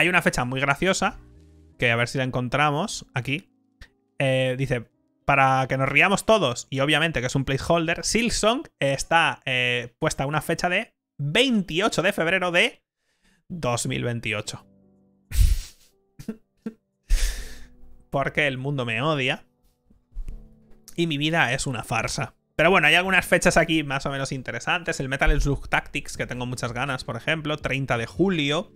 Hay una fecha muy graciosa, que a ver si la encontramos aquí. Dice, para que nos riamos todos, y obviamente que es un placeholder, Silksong está puesta una fecha de 28 de febrero de 2028. Porque el mundo me odia y mi vida es una farsa. Pero bueno, hay algunas fechas aquí más o menos interesantes. El Metal Slug Tactics, que tengo muchas ganas, por ejemplo, 30 de julio.